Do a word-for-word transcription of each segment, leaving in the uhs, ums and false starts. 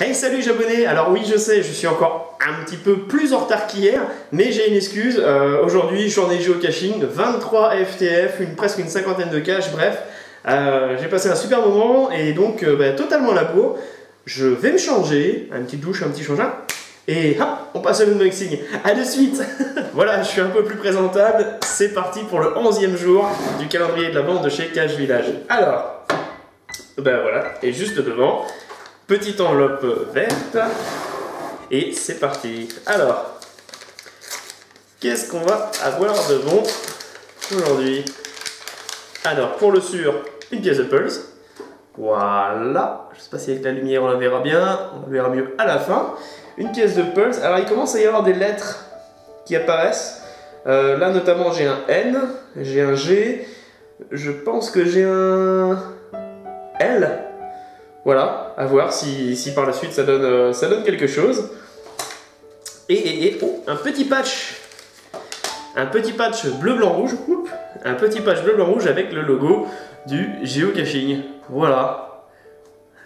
Hey, salut j'abonnés. Alors oui, je sais, je suis encore un petit peu plus en retard qu'hier, mais j'ai une excuse. Euh, Aujourd'hui, journée géocaching, vingt-trois F T F, une, presque une cinquantaine de caches, bref. Euh, j'ai passé un super moment et donc euh, bah, totalement à la peau. Je vais me changer, une petite douche, un petit changin, et hop, on passe à l'unboxing. A de suite. Voilà, je suis un peu plus présentable. C'est parti pour le onzième jour du calendrier de l'Avent de chez Cache Village. Alors, ben voilà, et juste devant... Petite enveloppe verte, et c'est parti. Alors, qu'est-ce qu'on va avoir de bon aujourd'hui? Alors, pour le sûr, une pièce de puzzle. Voilà, je sais pas si avec la lumière on la verra bien, on la verra mieux à la fin. Une pièce de puzzle. Alors, il commence à y avoir des lettres qui apparaissent. Euh, là, notamment, j'ai un N, j'ai un G, je pense que j'ai un L. Voilà, à voir si, si par la suite ça donne, euh, ça donne quelque chose. Et, et, et oh, un petit patch, un petit patch bleu blanc rouge, oups, un petit patch bleu blanc rouge avec le logo du geocaching. Voilà,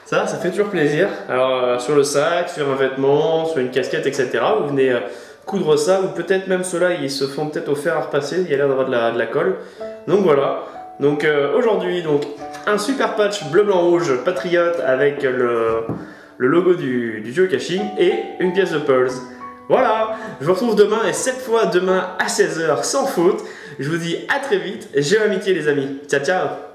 ça, ça fait toujours plaisir. Alors euh, sur le sac, sur un vêtement, sur une casquette, et cetera. Vous venez euh, coudre ça, ou peut-être même ceux-là, ils se font peut-être au fer à repasser. Il y a l'air d'avoir de la, de la colle. Donc voilà. Donc euh, aujourd'hui, donc. Un super patch bleu blanc rouge patriote avec le, le logo du, du geocaching et une pièce de puzzle. Voilà, je vous retrouve demain et cette fois demain à seize heures sans faute. Je vous dis à très vite, Geoamitié les amis, ciao ciao.